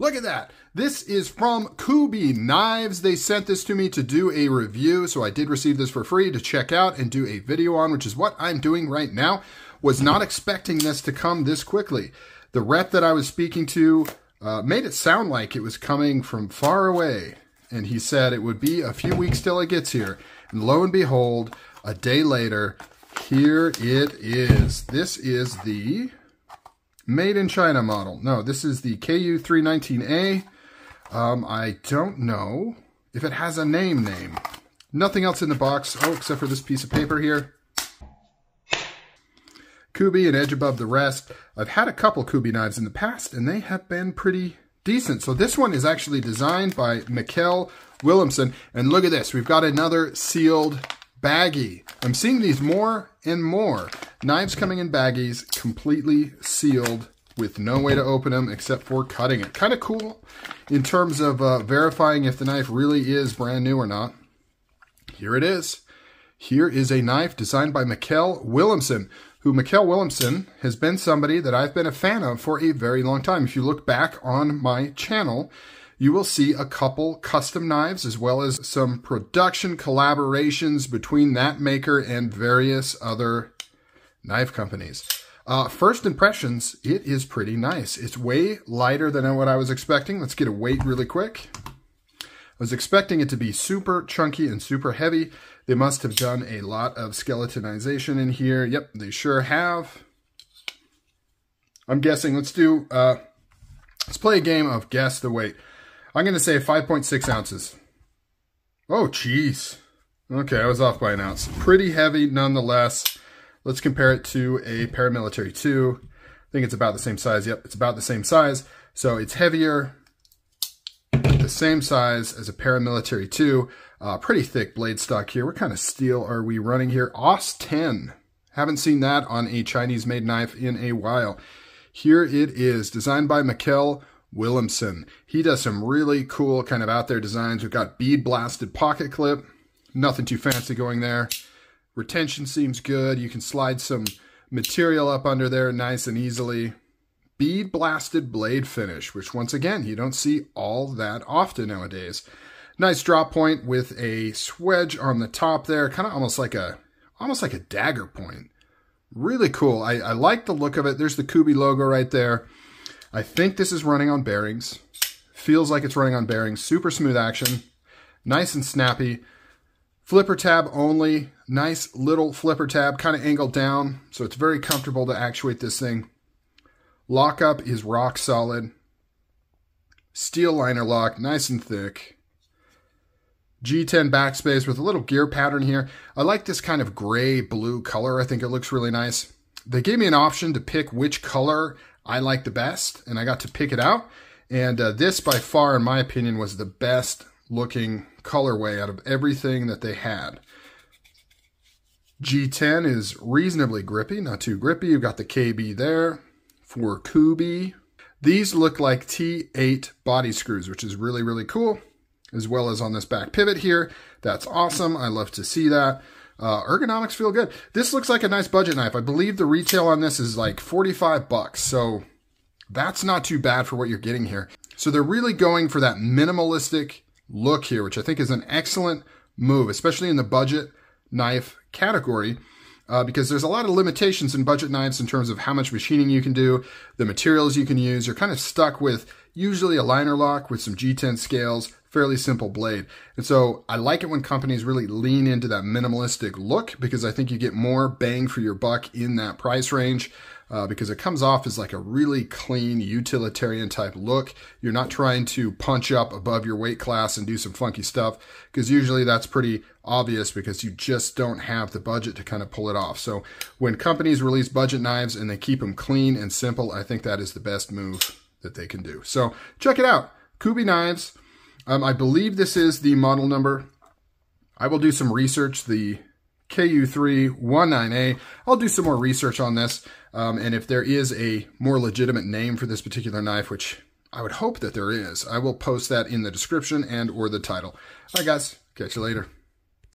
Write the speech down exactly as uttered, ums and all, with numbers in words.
Look at that. This is from Kubey Knives. They sent this to me to do a review, so I did receive this for free to check out and do a video on, which is what I'm doing right now. Was not expecting this to come this quickly. The rep that I was speaking to uh, made it sound like it was coming from far away, and he said it would be a few weeks till it gets here. And lo and behold, a day later, here it is. This is the made in China model. No, this is the K U three nineteen A. Um, I don't know if it has a name name. Nothing else in the box, oh, except for this piece of paper here. Kubey, an edge above the rest. I've had a couple Kubey knives in the past, and they have been pretty decent. So this one is actually designed by Mikkel Willumsen. And look at this. We've got another sealed baggie. I'm seeing these more and more. Knives coming in baggies, completely sealed with no way to open them except for cutting it. Kind of cool in terms of uh, verifying if the knife really is brand new or not. Here it is. Here is a knife designed by Mikkel Willumsen, who Mikkel Willumsen has been somebody that I've been a fan of for a very long time. If you look back on my channel, you will see a couple custom knives as well as some production collaborations between that maker and various other knife companies. Uh, first impressions, it is pretty nice. It's way lighter than what I was expecting. Let's get a weight really quick. I was expecting it to be super chunky and super heavy. They must have done a lot of skeletonization in here. Yep, they sure have. I'm guessing, let's do, uh, let's play a game of guess the weight. I'm gonna say five point six ounces. Oh, jeez. Okay, I was off by an ounce. Pretty heavy nonetheless. Let's compare it to a Paramilitary two. I think it's about the same size. Yep, it's about the same size. So it's heavier, same size as a Paramilitary two. Uh, pretty thick blade stock here. What kind of steel are we running here? A U S ten. Haven't seen that on a Chinese-made knife in a while. Here it is, designed by Mikkel Willumsen. He does some really cool kind of out-there designs. We've got bead-blasted pocket clip. Nothing too fancy going there. Retention seems good. You can slide some material up under there nice and easily. Bead blasted blade finish, which once again, you don't see all that often nowadays. Nice drop point with a swedge on the top there, kind of almost like a almost like a dagger point. Really cool. I, I like the look of it. There's the Kubey logo right there. I think this is running on bearings. Feels like it's running on bearings. Super smooth action. Nice and snappy. Flipper tab only. Nice little flipper tab, kind of angled down. So it's very comfortable to actuate this thing. Lockup is rock solid. Steel liner lock, nice and thick. G ten backspace with a little gear pattern here. I like this kind of gray-blue color. I think it looks really nice. They gave me an option to pick which color I like the best, and I got to pick it out. And uh, this, by far, in my opinion, was the best-looking colorway out of everything that they had. G ten is reasonably grippy, not too grippy. You've got the K B there. For Kubey, these look like T eight body screws, which is really, really cool, as well as on this back pivot here. That's awesome. I love to see that. Uh, ergonomics feel good. This looks like a nice budget knife. I believe the retail on this is like forty-five bucks, so that's not too bad for what you're getting here. So they're really going for that minimalistic look here, which I think is an excellent move, especially in the budget knife category. Uh, because there's a lot of limitations in budget knives in terms of how much machining you can do, the materials you can use. You're kind of stuck with usually a liner lock with some G ten scales, fairly simple blade. And so I like it when companies really lean into that minimalistic look, because I think you get more bang for your buck in that price range, uh, because it comes off as like a really clean utilitarian type look. You're not trying to punch up above your weight class and do some funky stuff, because usually that's pretty obvious because you just don't have the budget to kind of pull it off. So when companies release budget knives and they keep them clean and simple, I think that is the best move that they can do. So check it out, Kubey Knives. Um, I believe this is the model number. I will do some research, the K U three nineteen A. I'll do some more research on this. Um, and if there is a more legitimate name for this particular knife, which I would hope that there is, I will post that in the description and or the title. All right, guys, catch you later.